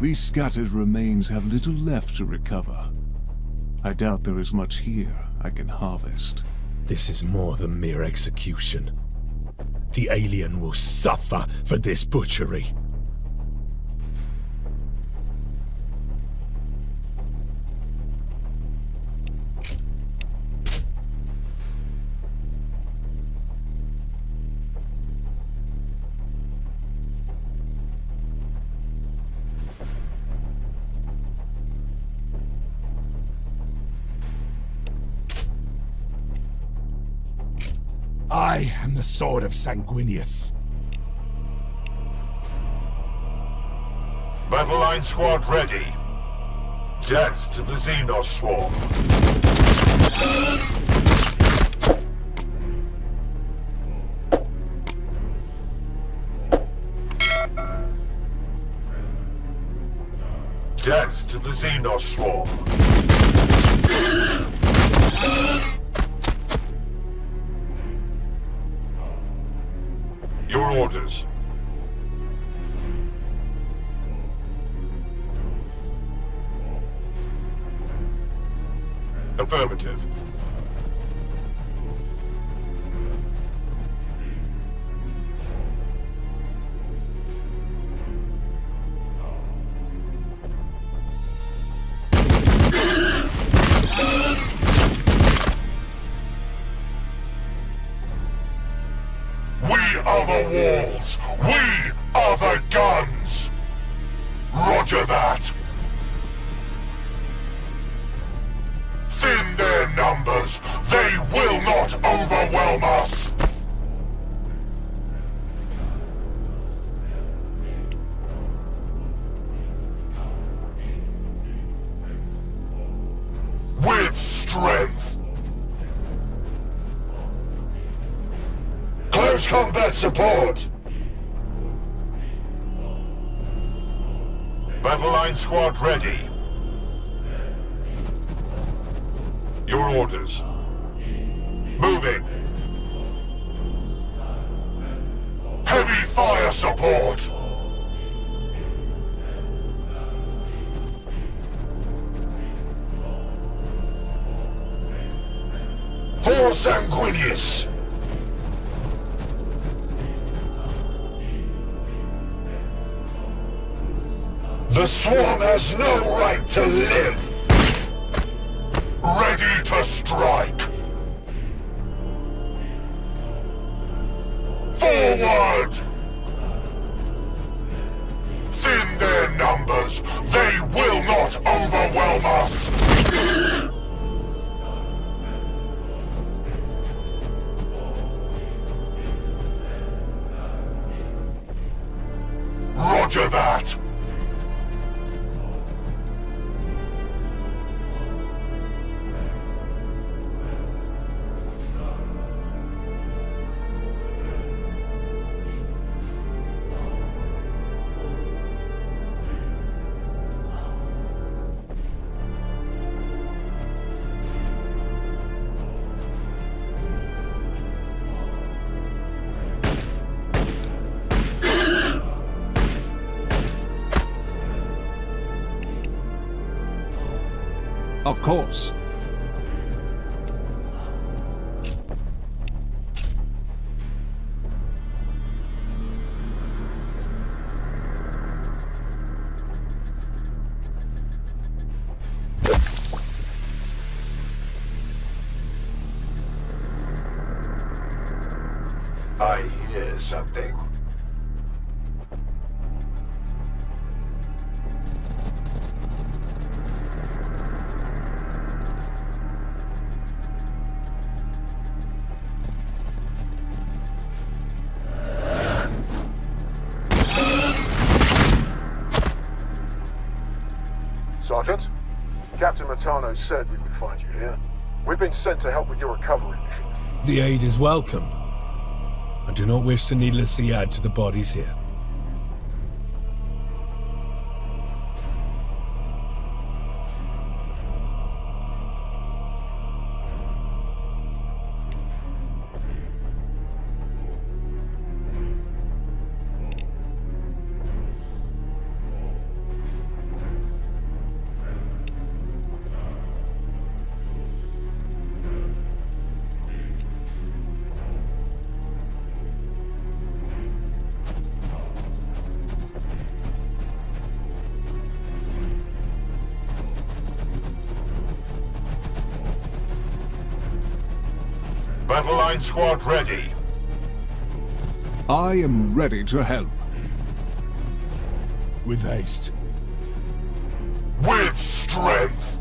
These scattered remains have little left to recover. I doubt there is much here I can harvest. This is more than mere execution. The alien will suffer for this butchery. I am the sword of Sanguinius. Battle line squad ready. Death to the Xenos swarm. Death to the Xenos swarm. Your orders. Affirmative. Combat support! Battle line squad ready. Your orders. Moving. Heavy fire support! For Sanguinius! The swarm has no right to live! Ready to strike! Forward! Thin their numbers! They will not overwhelm us! Roger that! Of course. I hear something. Sergeant, Captain Tano said we would find you here. We've been sent to help with your recovery mission. The aid is welcome. I do not wish to needlessly add to the bodies here. Battle line squad ready. I am ready to help. With haste. With strength!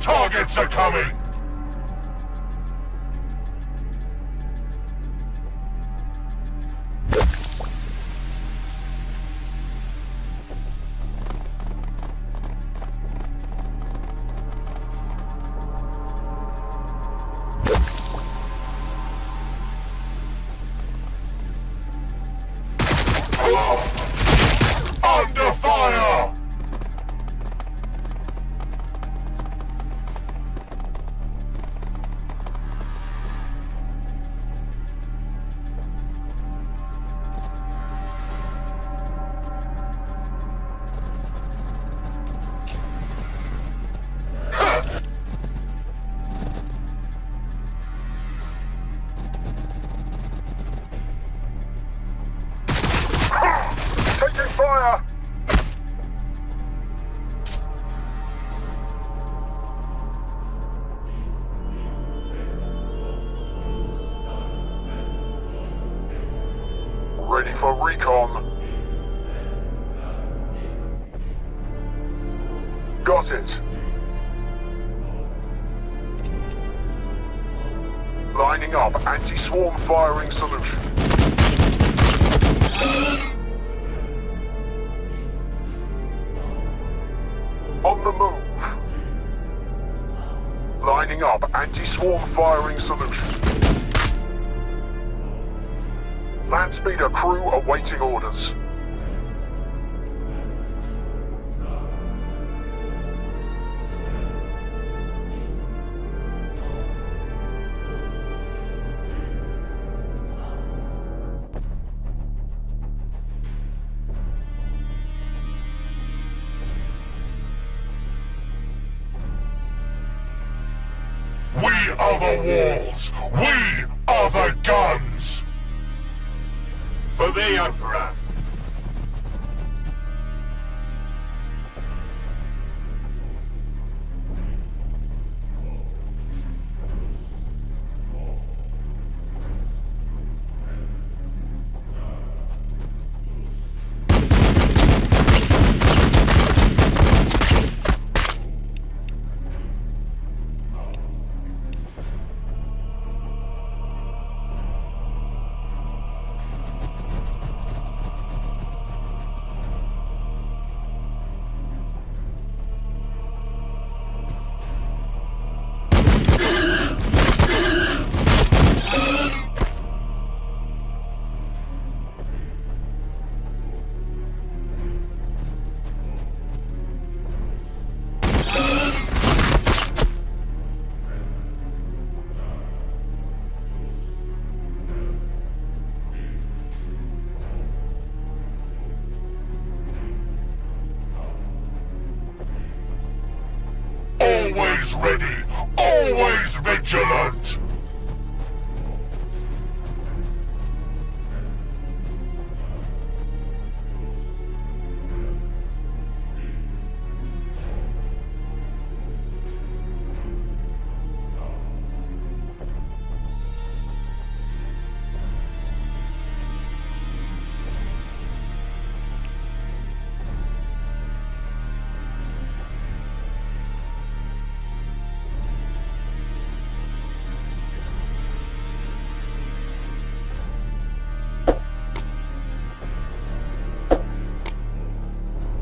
Targets are coming! Ready for recon. Got it. Lining up anti-swarm firing solution. On the move. Lining up anti-swarm firing solution. Landspeeder crew awaiting orders. We are the walls! We are the guns! For the Emperor! Always ready, always vigilant!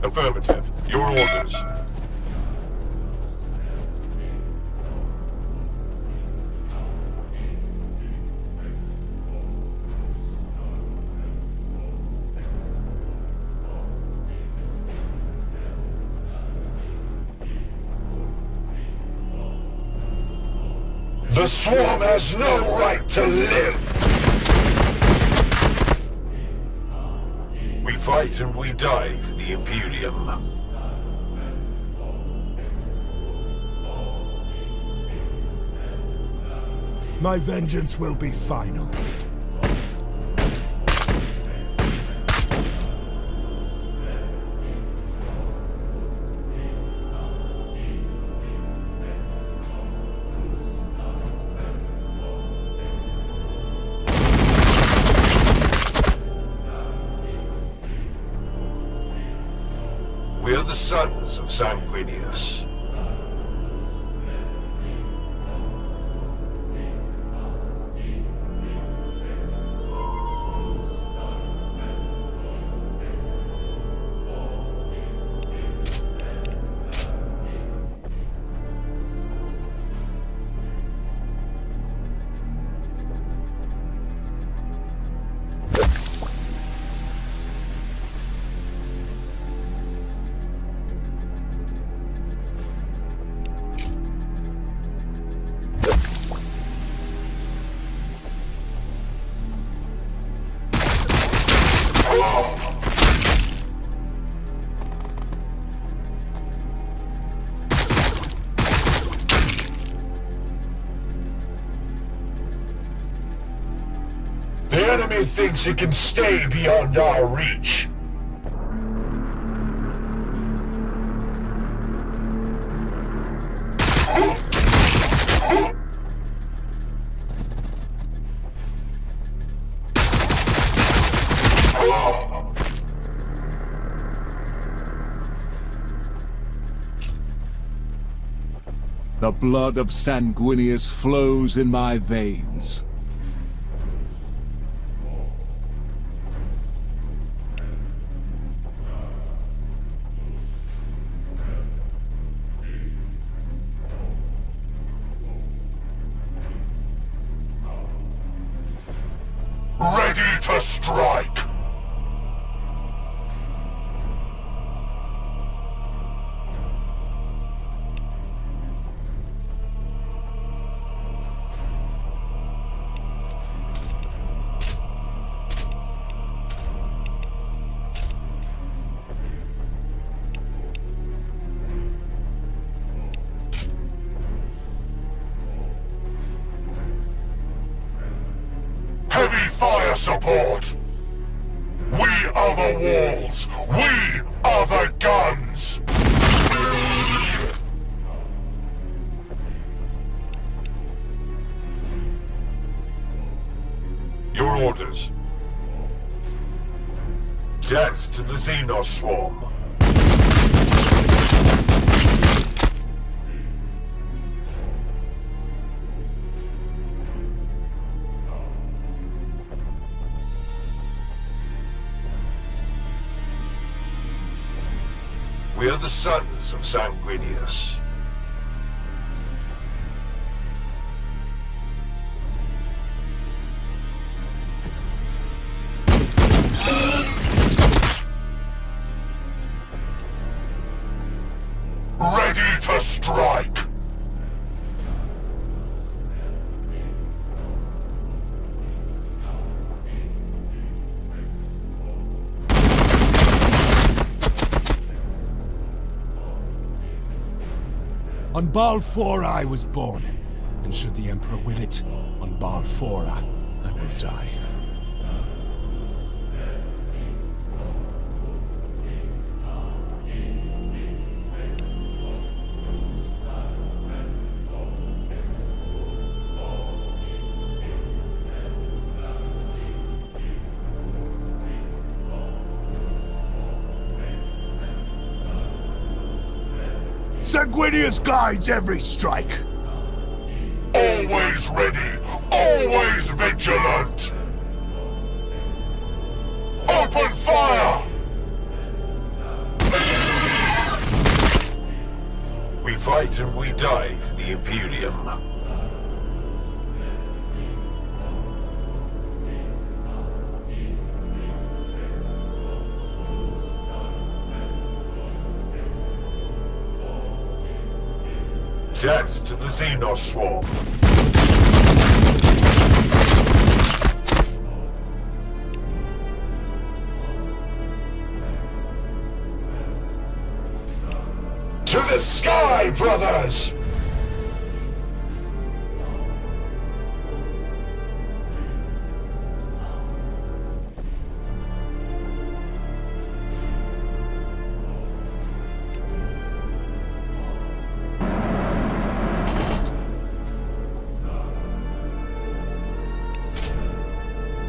Affirmative. Your orders. The swarm has no right to live! We fight and we die for the Imperium. My vengeance will be final. We're the sons of Sanguinius. He thinks it can stay beyond our reach. The blood of Sanguinius flows in my veins. Support! We are the walls! We are the guns! Your orders. Death to the Xenos Swarm. We're the sons of Sanguinius. Ready to strike! On Balphora I was born, and should the Emperor win it, on Balphora I will die. Sanguinius guides every strike. Always ready, always vigilant. Open fire! We fight and we die for the Imperium. Death to the Xenos Swarm! the sky, brothers!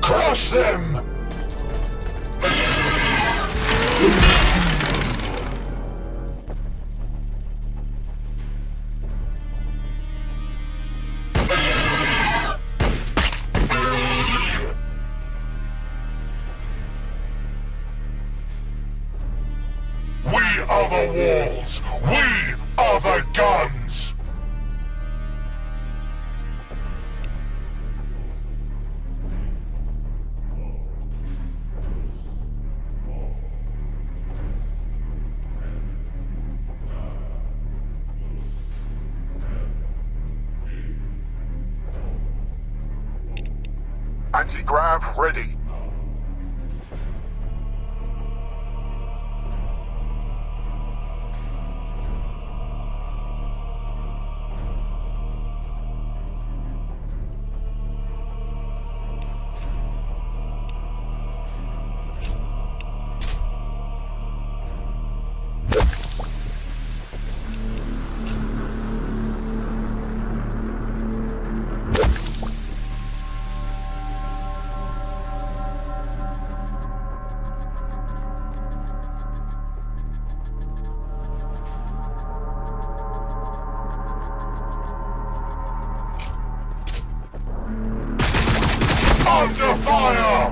Crush them! Anti-grav ready. Under fire!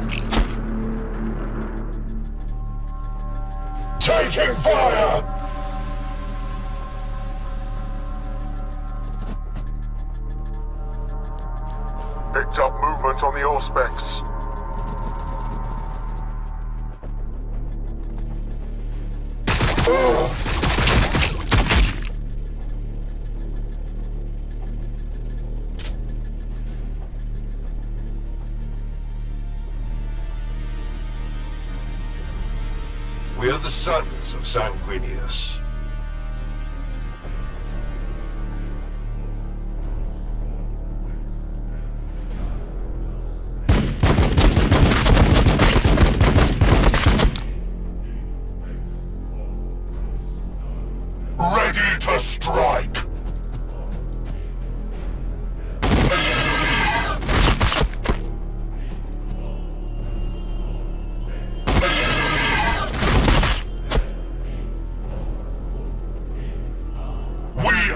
Taking fire! Picked up movement on the ore specs. We are the sons of Sanguinius. Ready to strike! We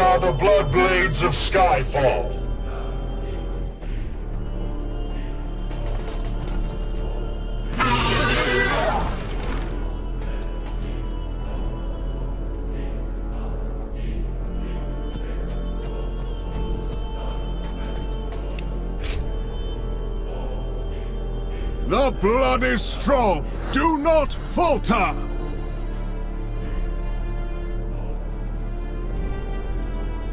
are the Blood Blades of Skyfall. The blood is strong. Do not falter.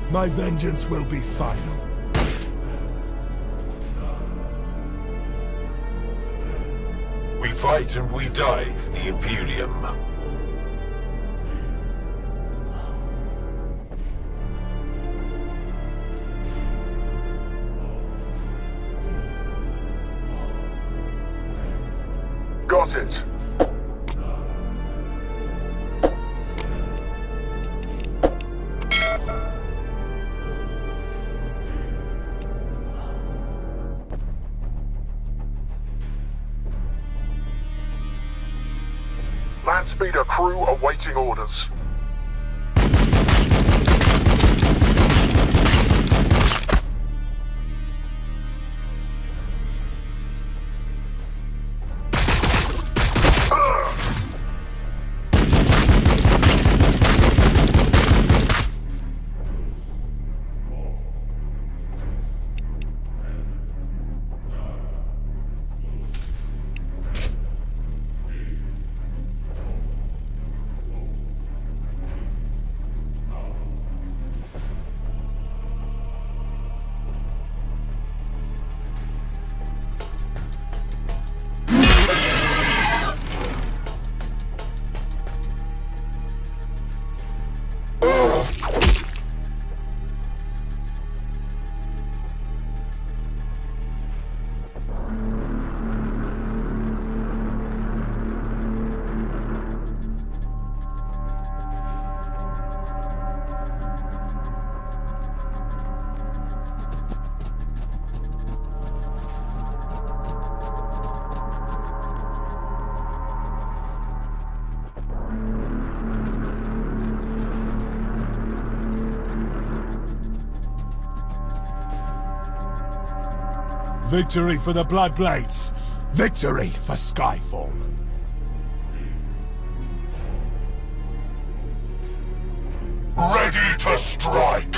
My vengeance will be final. We fight and we die for the Imperium. Got it. Landspeeder crew awaiting orders. Victory for the Blood Blades! Victory for Skyfall! Ready to strike!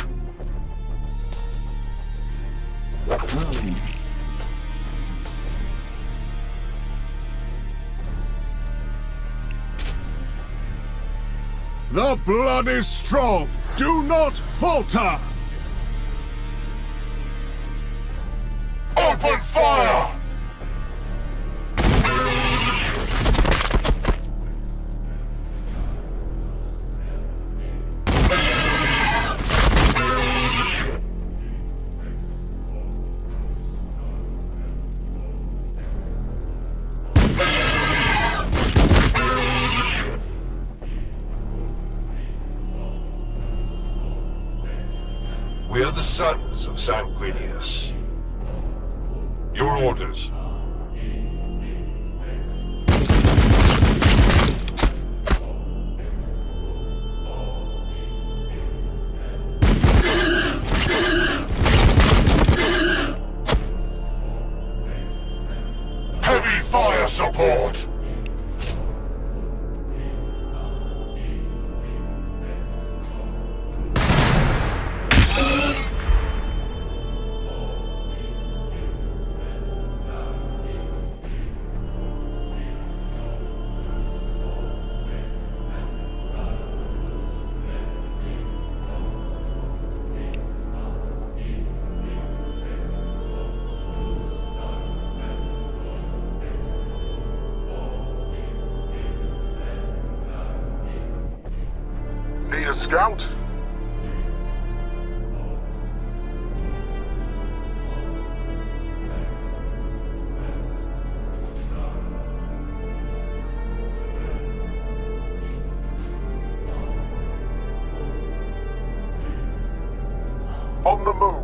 The blood is strong! Do not falter! Open fire! We are the sons of Sanguinius. Your orders. Heavy fire support! Scout? On the move.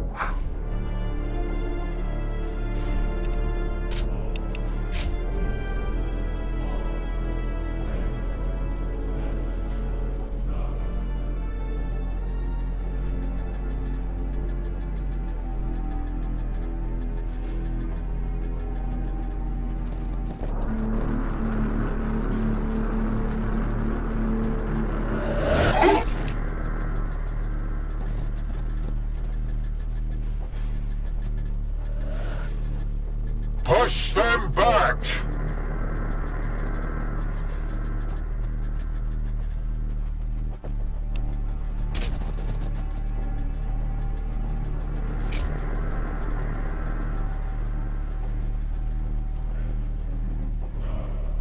Push them back!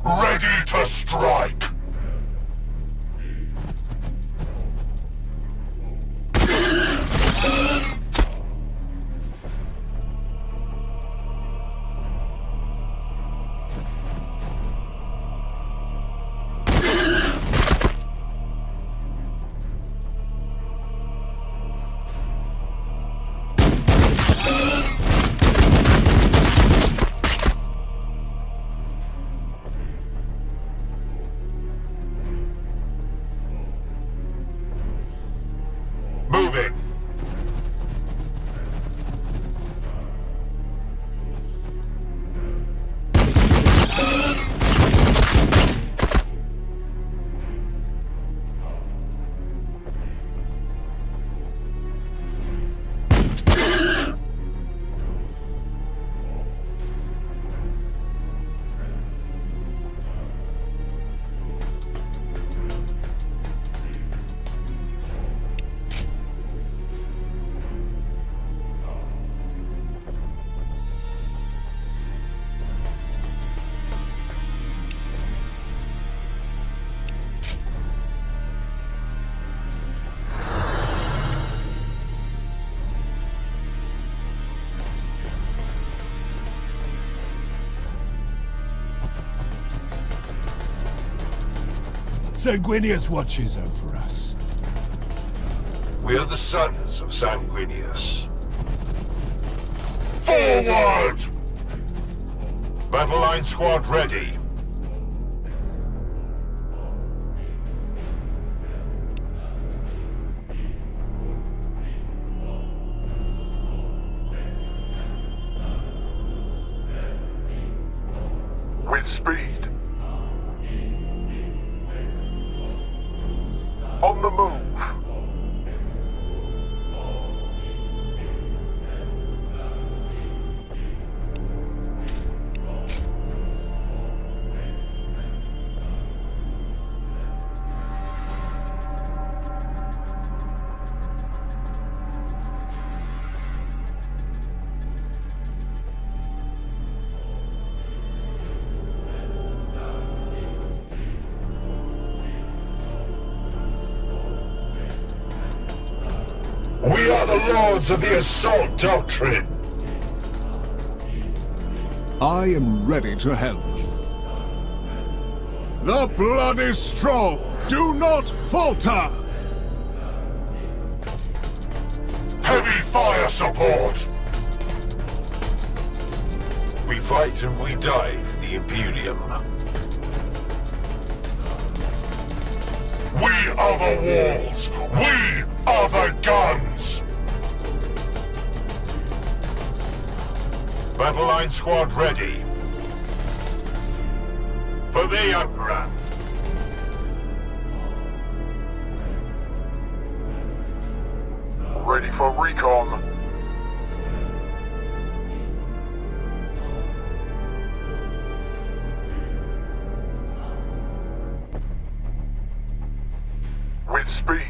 Ready to strike! Sanguinius watches over us. We are the sons of Sanguinius. Forward! Battle line squad ready. with speed. On the move. We are the Lords of the Assault Doctrine! I am ready to help. The blood is strong! Do not falter! Heavy fire support! We fight and we die for the Imperium. We are the walls! We are the guns! Battle line squad ready. For the Emperor! Ready for recon. With speed.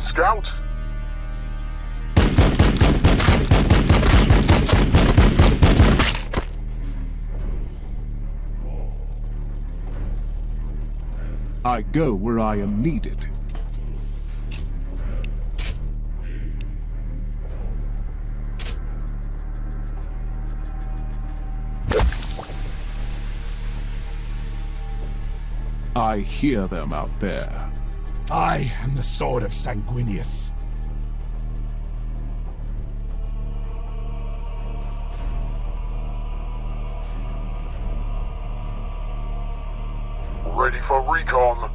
Scout? I go where I am needed. I hear them out there. I am the sword of Sanguinius. Ready for recon.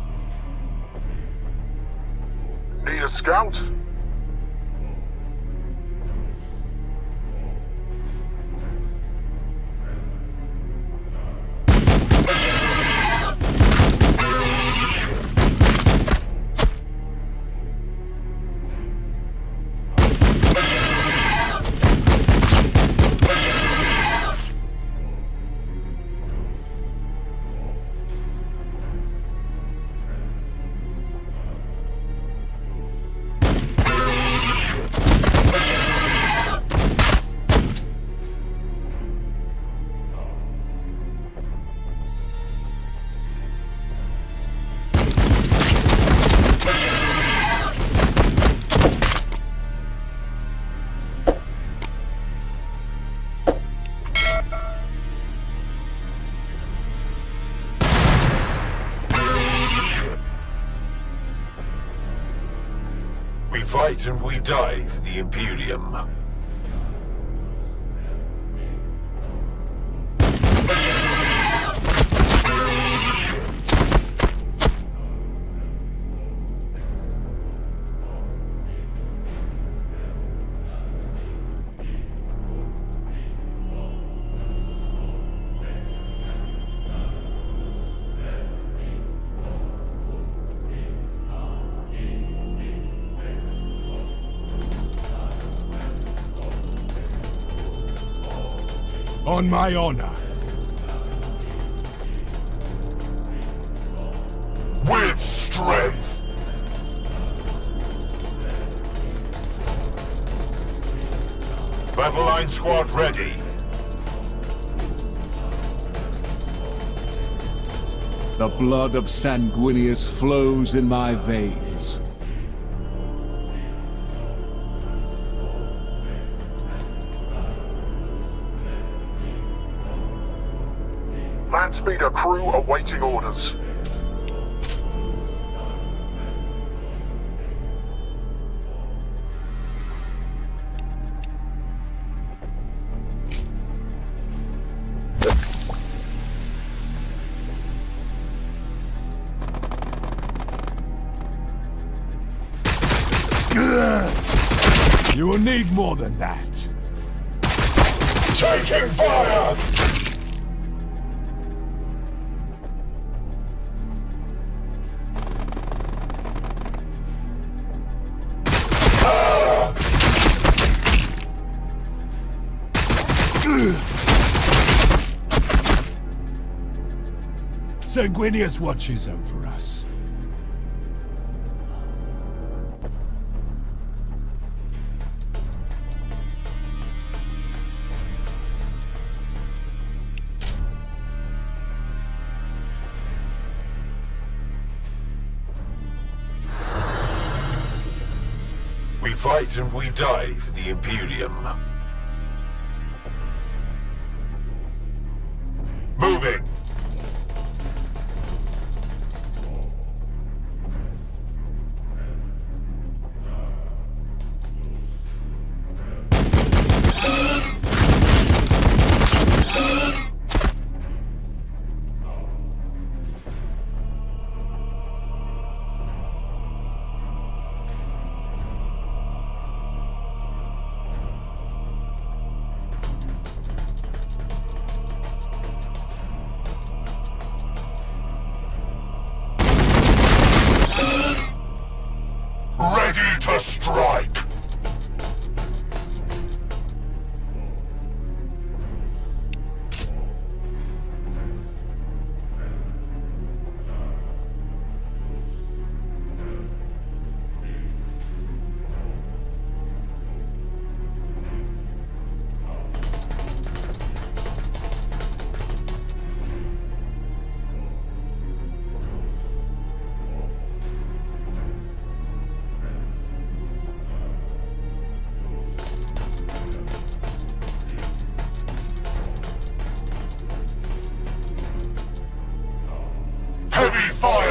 Need a scout? We fight and we die for the Imperium. On my honor. With strength. Battle line squad ready. The blood of Sanguinius flows in my veins. Landspeeder crew awaiting orders. You will need more than that. Taking fire! Sanguinius watches over us. We fight and we die for the Imperium. Moving!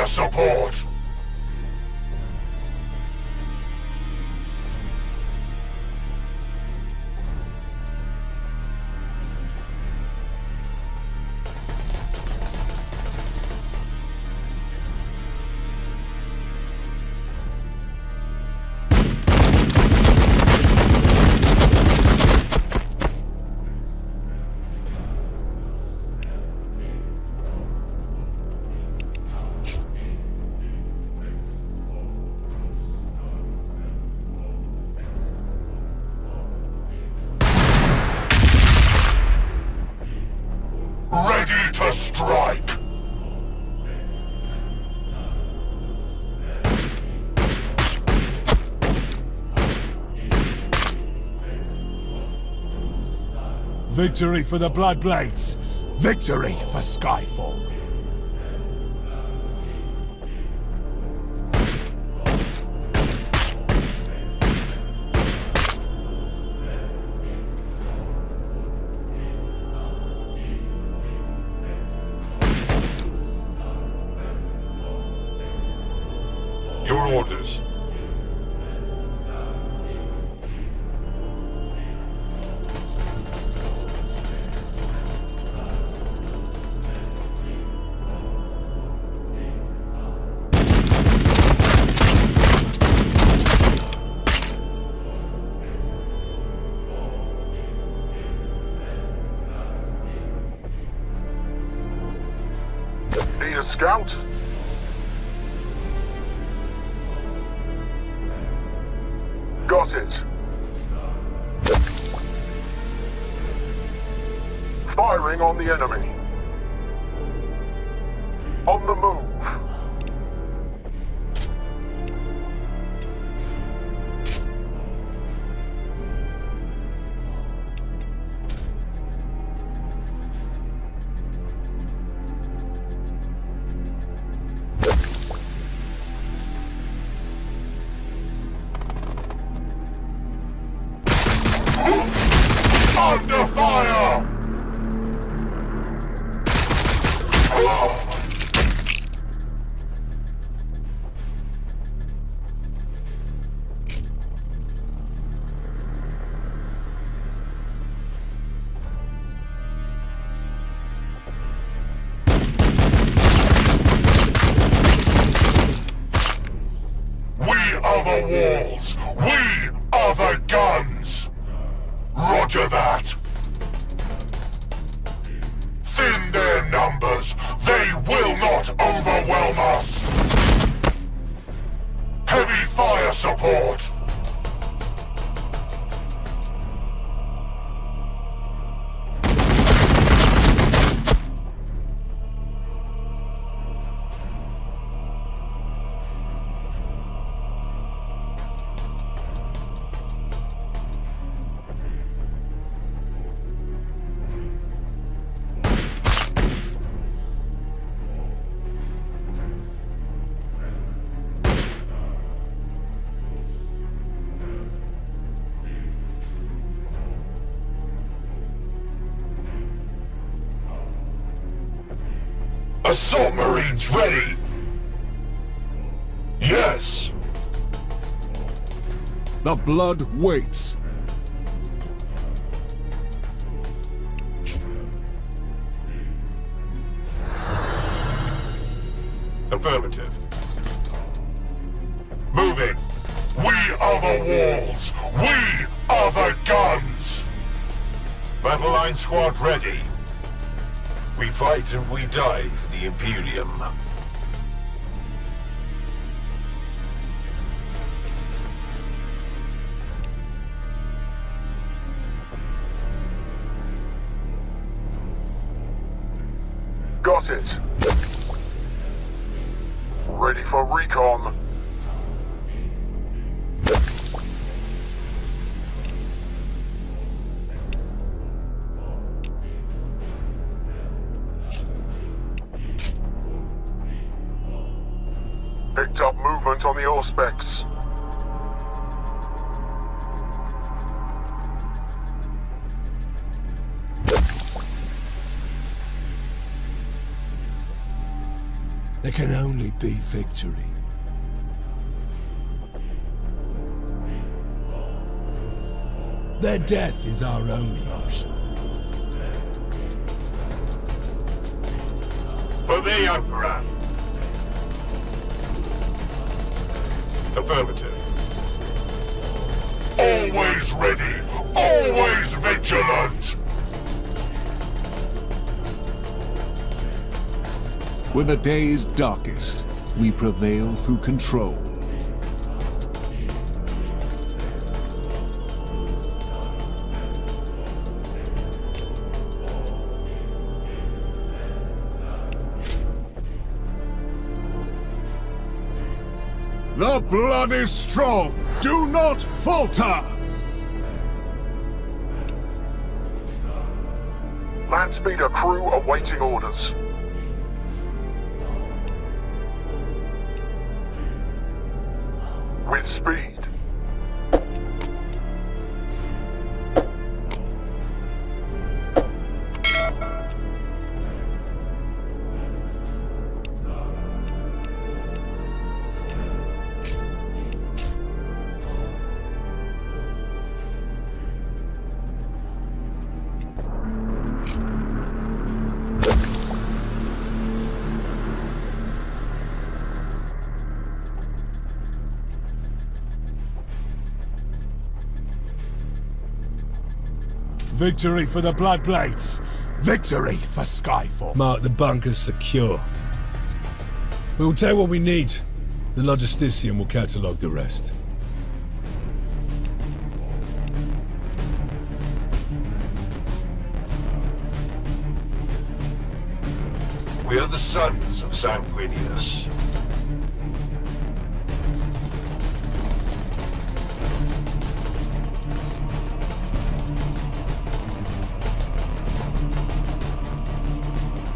Support! Victory for the Blood Blades! Victory for Skyfall! Your orders. Scout? Got it. Firing on the enemy. On the move. Under fire! We are the walls! We are the guns! Roger that! Thin their numbers! They will not overwhelm us! Heavy fire support! Assault Marines ready! Yes! The blood waits! Affirmative. Moving! We are the walls! We are the guns! Battle line squad ready! We fight and we die for the Imperium. Got it. Ready for recon. Picked up movement on the ore specs. There can only be victory. Their death is our only option. For the Emperor! Affirmative. Always ready, always vigilant! When the day's darkest, we prevail through control. The blood is strong! Do not falter! Landspeeder crew awaiting orders. With speed. Victory for the Blood Blades! Victory for Skyfall! Mark the bunkers secure. We will take what we need. The Logistician will catalogue the rest. We are the sons of Sanguinius.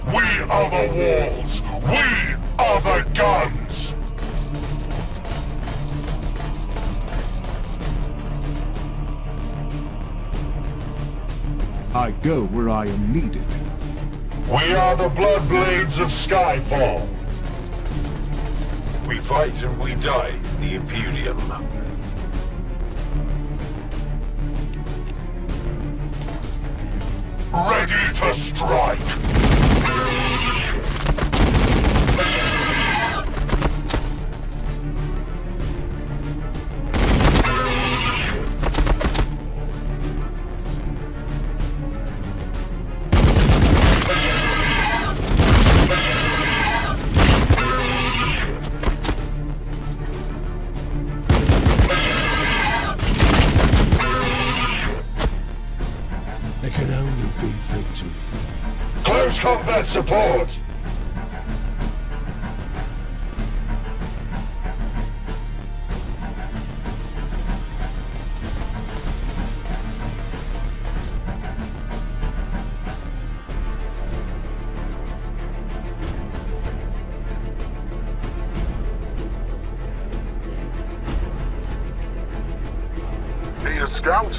We are the walls! We are the guns! I go where I am needed. We are the Blood Blades of Skyfall. We fight and we die for the Imperium. Ready to strike! support! Need a scout?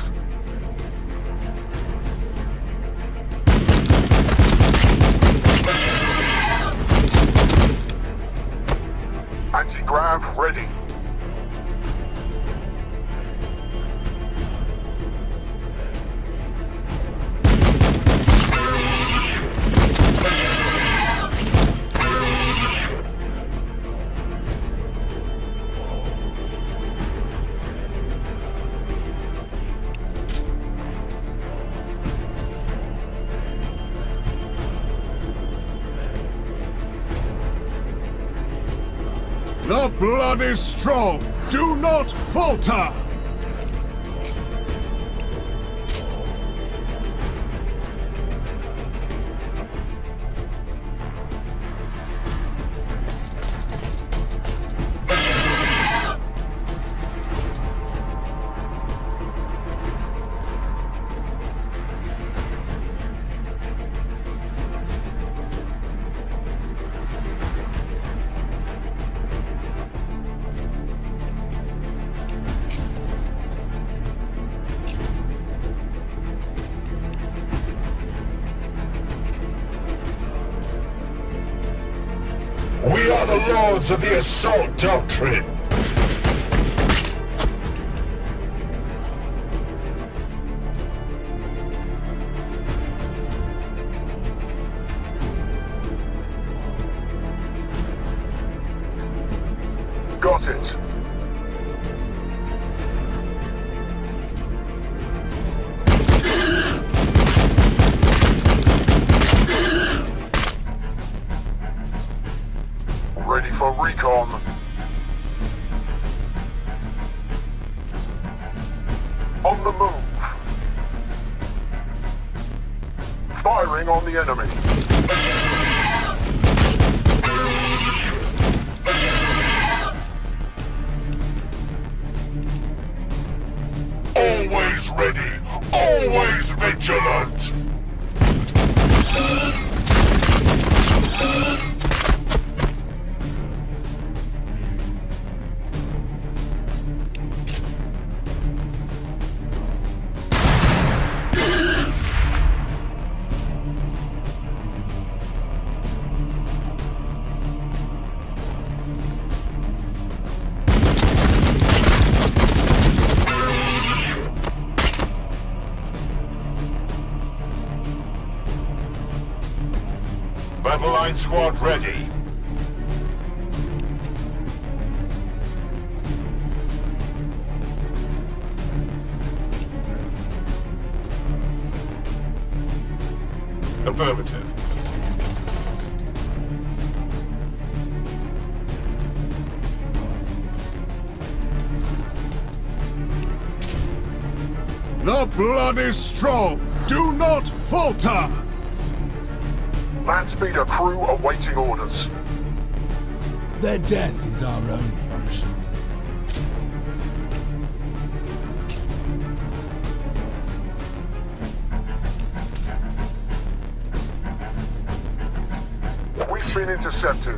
Anti-grav ready. The blood is strong. Do not falter. We are the lords of the Assault Doctrine! Got it. Ready for recon. On the move. Firing on the enemy. Always ready, always vigilant. Battle line squad ready. Affirmative. The blood is strong. Do not falter. Landspeeder crew awaiting orders. Their death is our only option. We've been intercepted.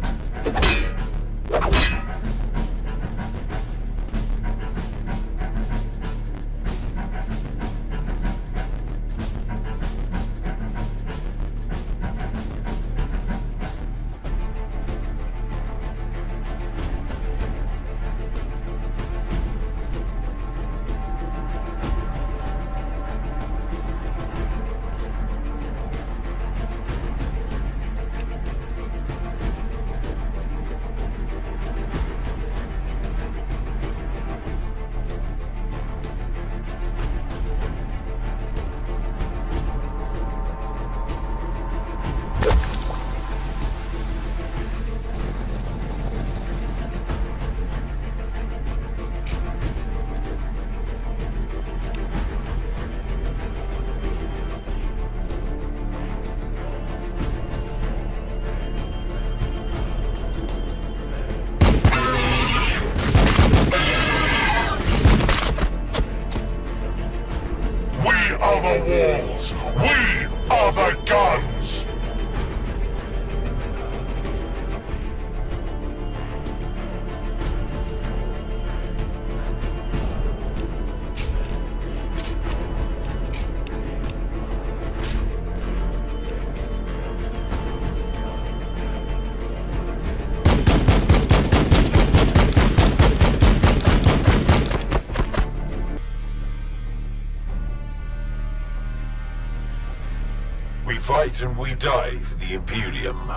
fight and we die for the Imperium.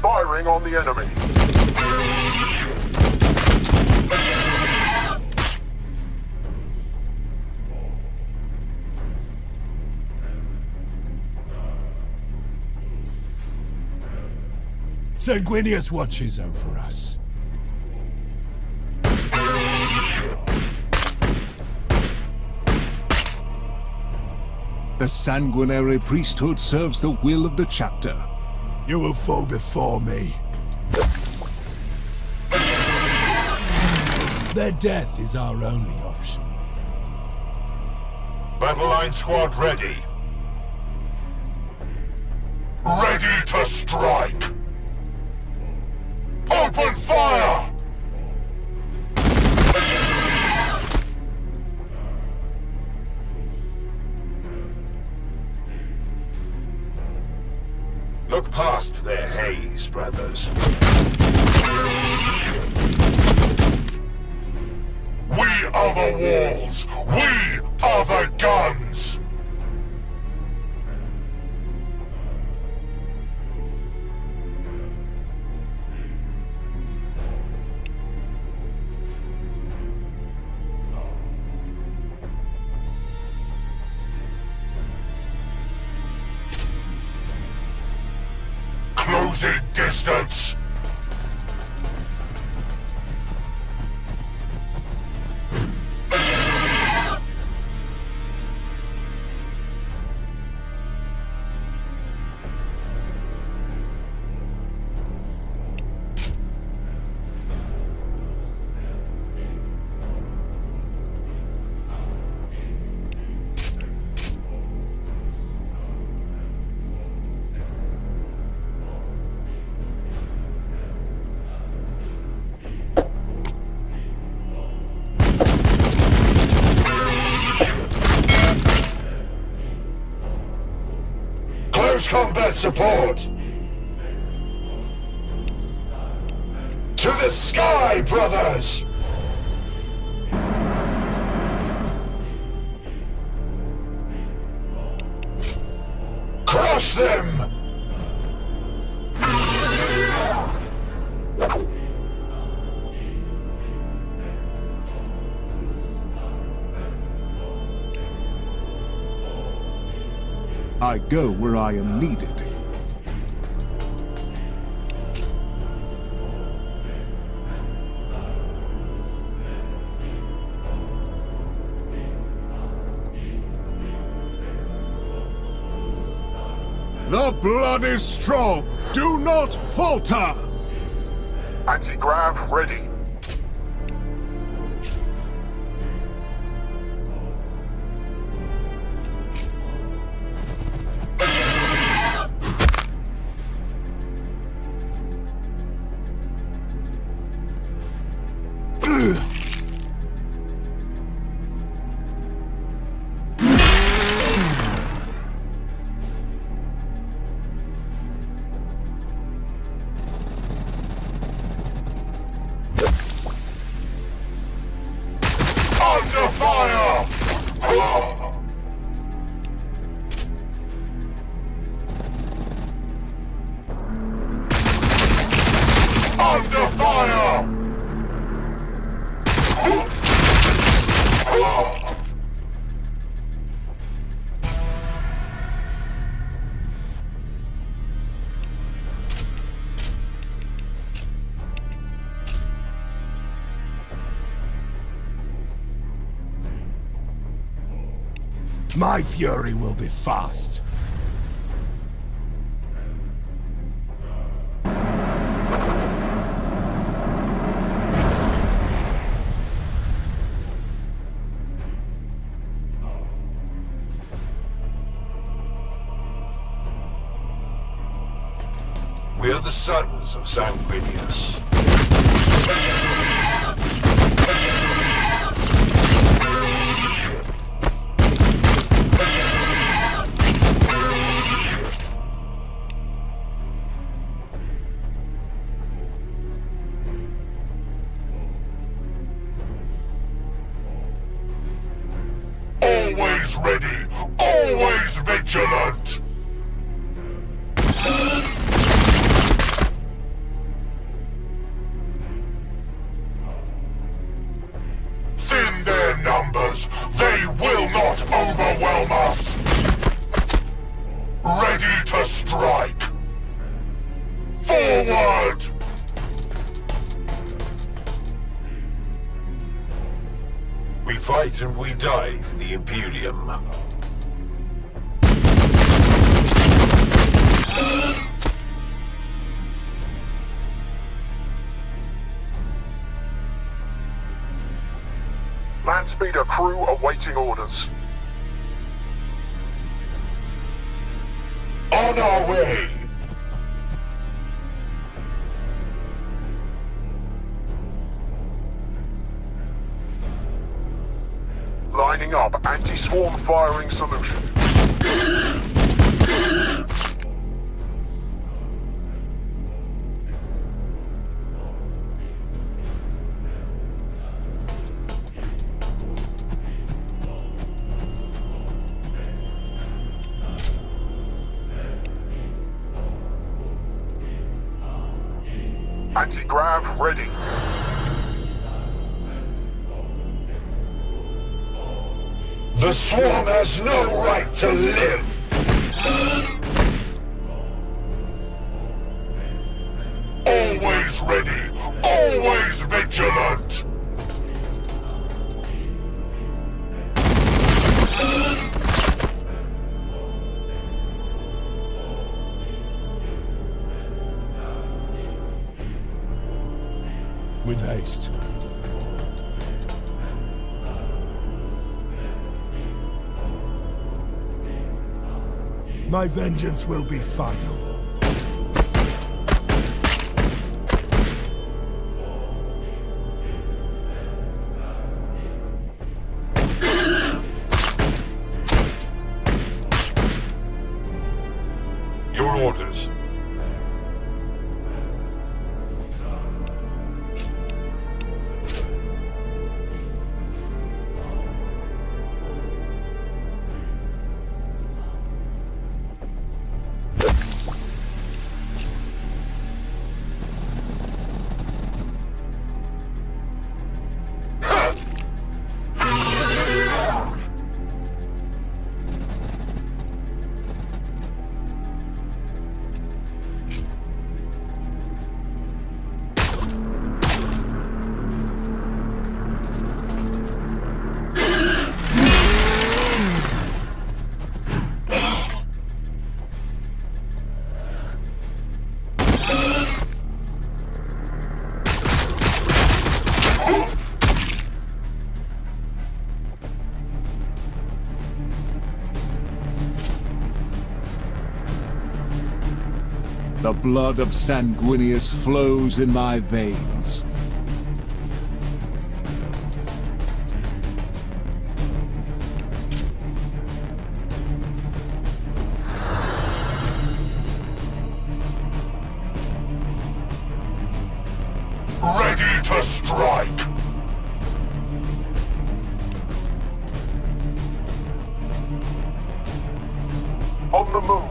Firing on the enemy. Sanguinius watches over us. The sanguinary priesthood serves the will of the chapter. You will fall before me. Their death is our only option. Battle line squad ready. Ready to strike! Open fire! Look past their haze, brothers. We are the walls! We are the guns! Closing distance! Combat support! To the sky, brothers! Crush them! I go where I am needed. The blood is strong. Do not falter. Anti-grav ready. My fury will be fast. We're the sons of Sanguinius. strike! Forward! We fight and we die for the Imperium. Landspeeder crew awaiting orders. On our way! Lining up anti-swarm firing solution. Anti-grav ready. The swarm has no right to live! Always ready, always vigilant! With haste. My vengeance will be final. Your orders. The blood of Sanguinius flows in my veins. Ready to strike! On the move!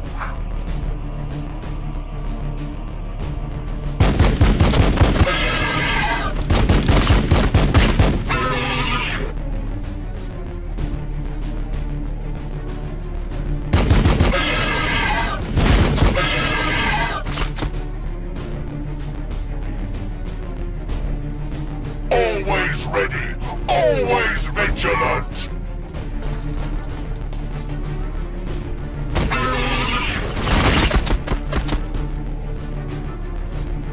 Ready, always vigilant!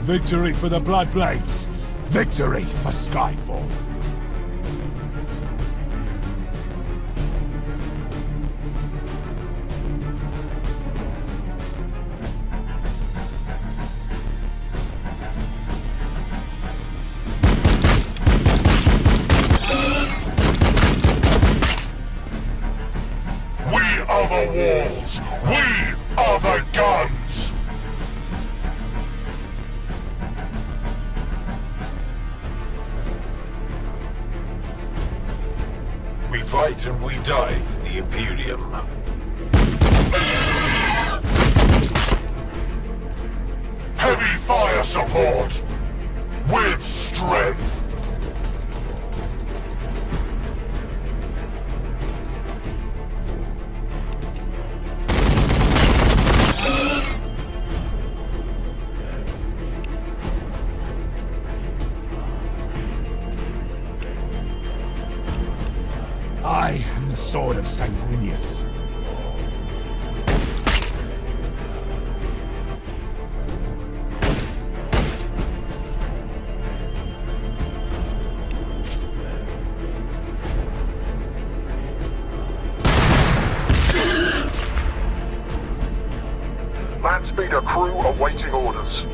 Victory for the Blood Blades! Victory for Skyfall! We are the walls! We are the guns! We fight and we die for the Imperium. Heavy fire support! With strength! sword of Sanguinius. Landspeeder crew awaiting orders.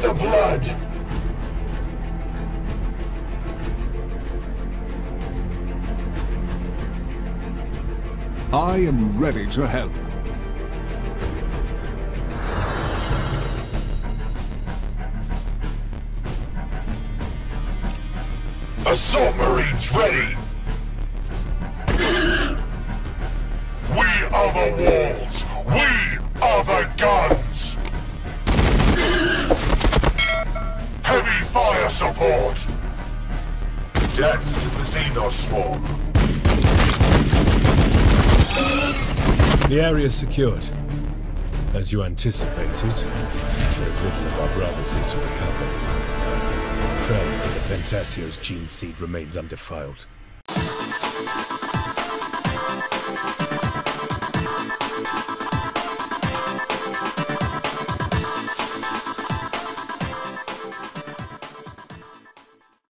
The blood! I am ready to help. Assault Marines ready! We are the walls! We are the guns! Heavy fire support! Death to the Xenos swarm. The area's secured. As you anticipated, there's little of our brothers here to recover. Pray that the Fantasio's gene seed remains undefiled.